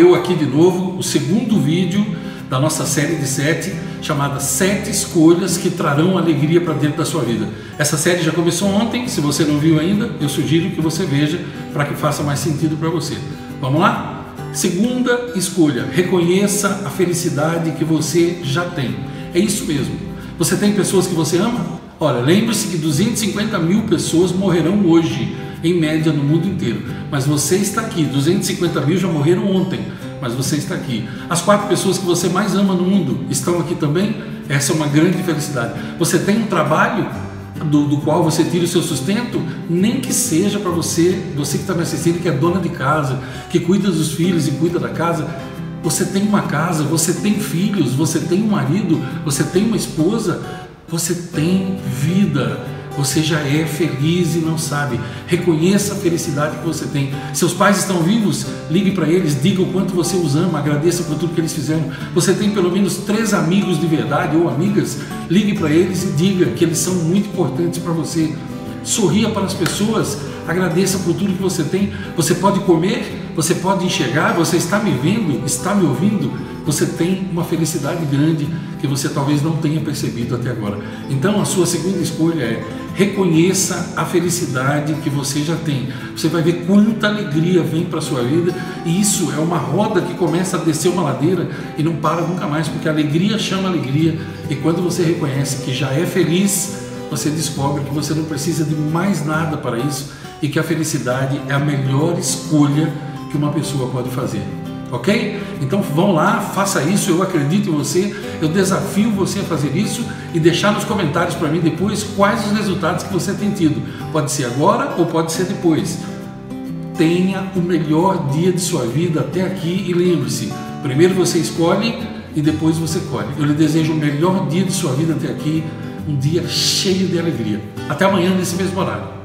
eu aqui de novo, o segundo vídeo da nossa série de 7, chamada 7 escolhas que trarão alegria para dentro da sua vida. Essa série já começou ontem, se você não viu ainda, eu sugiro que você veja para que faça mais sentido para você. Vamos lá? Segunda escolha, reconheça a felicidade que você já tem. É isso mesmo. Você tem pessoas que você ama? Olha, lembre-se que 250 mil pessoas morrerão hoje, em média no mundo inteiro, mas você está aqui. 250 mil já morreram ontem, mas você está aqui. As 4 pessoas que você mais ama no mundo estão aqui também, essa é uma grande felicidade. Você tem um trabalho do qual você tira o seu sustento, nem que seja para você que está me assistindo, que é dona de casa, que cuida dos filhos e cuida da casa. Você tem uma casa, você tem filhos, você tem um marido, você tem uma esposa, você tem vida. Você já é feliz e não sabe. Reconheça a felicidade que você tem. Seus pais estão vivos? Ligue para eles, diga o quanto você os ama, agradeça por tudo que eles fizeram. Você tem pelo menos 3 amigos de verdade ou amigas? Ligue para eles e diga que eles são muito importantes para você. Sorria para as pessoas, agradeça por tudo que você tem. Você pode comer, você pode enxergar, você está me vendo, está me ouvindo. Você tem uma felicidade grande que você talvez não tenha percebido até agora. Então a sua segunda escolha é: reconheça a felicidade que você já tem. Você vai ver quanta alegria vem para a sua vida, e isso é uma roda que começa a descer uma ladeira e não para nunca mais, porque a alegria chama alegria, e quando você reconhece que já é feliz, você descobre que você não precisa de mais nada para isso e que a felicidade é a melhor escolha que uma pessoa pode fazer, ok? Então vão lá, faça isso, eu acredito em você, eu desafio você a fazer isso e deixar nos comentários para mim depois quais os resultados que você tem tido. Pode ser agora ou pode ser depois. Tenha o melhor dia de sua vida até aqui e lembre-se, primeiro você escolhe e depois você colhe. Eu lhe desejo o melhor dia de sua vida até aqui. Um dia cheio de alegria. Até amanhã nesse mesmo horário.